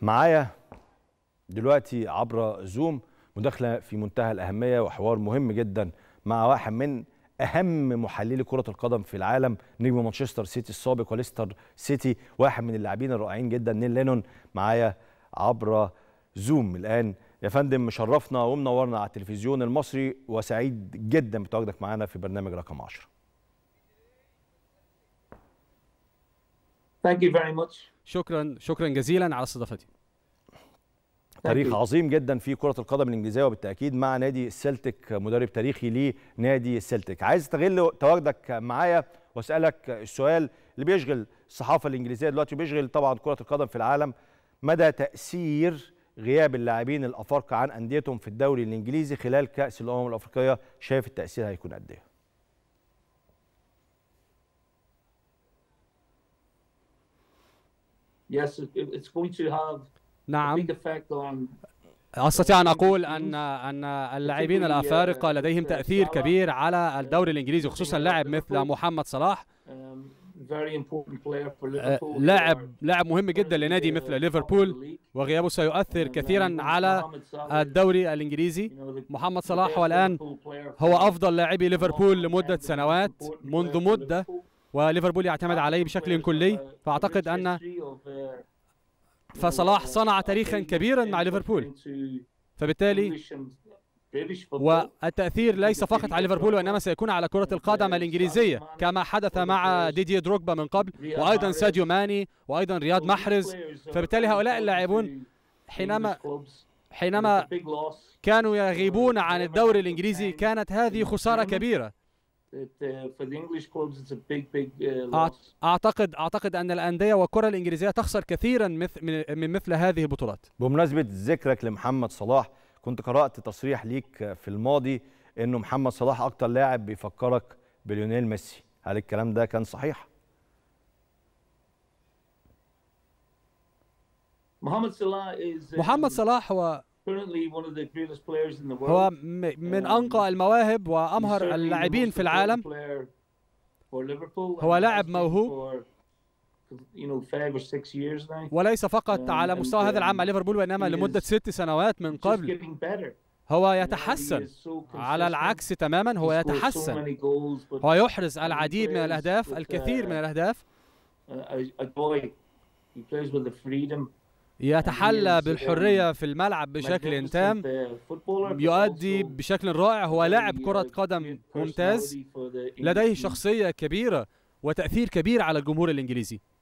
معايا دلوقتي عبر زوم مداخلة في منتهى الأهمية وحوار مهم جدا مع واحد من أهم محللي كرة القدم في العالم، نجم مانشستر سيتي السابق وليستر سيتي، واحد من اللاعبين الرائعين جدا، نيل لينون، معايا عبر زوم الآن. يا فندم مشرفنا ومنورنا على التلفزيون المصري، وسعيد جدا بتواجدك معانا في برنامج رقم 10. شكرا جزيلا على استضافتي. تاريخ عظيم جدا في كرة القدم الإنجليزية وبالتأكيد مع نادي السلتيك، مدرب تاريخي لنادي السلتيك. عايز استغل تواجدك معايا واسألك السؤال اللي بيشغل الصحافة الإنجليزية دلوقتي وبيشغل طبعا كرة القدم في العالم، مدى تأثير غياب اللاعبين الأفارقة عن أنديتهم في الدوري الإنجليزي خلال كأس الامم الأفريقية؟ شايف التأثير هيكون قد ايه؟ نعم، أستطيع أن أقول أن اللاعبين الأفارقة لديهم تأثير كبير على الدوري الإنجليزي، خصوصا لاعب مثل محمد صلاح، لاعب مهم جدا لنادي مثل ليفربول، وغيابه سيؤثر كثيرا على الدوري الإنجليزي. محمد صلاح هو الآن هو أفضل لاعبي ليفربول لمدة سنوات منذ مدة، وليفربول يعتمد عليه بشكل كلي، فأعتقد أن فصلاح صنع تاريخا كبيرا مع ليفربول، فبالتالي والتأثير ليس فقط على ليفربول وإنما سيكون على كرة القدم الإنجليزية، كما حدث مع ديدييه دروجبا من قبل، وأيضا ساديو ماني، وأيضا رياض محرز. فبالتالي هؤلاء اللاعبون حينما كانوا يغيبون عن الدوري الإنجليزي كانت هذه خسارة كبيرة. أعتقد أن الأندية والكرة الإنجليزية تخسر كثيرا من مثل هذه البطولات. بمناسبة ذكرك لمحمد صلاح، كنت قرأت تصريح ليك في الماضي أنه محمد صلاح أكتر لاعب بيفكرك بليونيل ميسي، هل الكلام ده كان صحيح؟ محمد صلاح هو من أنقى المواهب وأمهر اللاعبين في العالم. هو لاعب موهوب وليس فقط على مستوى هذا العام مع ليفربول وإنما لمدة 6 سنوات من قبل. هو يتحسن، على العكس تماما، هو يتحسن، هو يحرز العديد من الأهداف، الكثير من الأهداف، يتحلى بالحرية في الملعب بشكل تام، يؤدي بشكل رائع، هو لاعب كرة قدم ممتاز، لديه شخصية كبيرة وتأثير كبير على الجمهور الإنجليزي.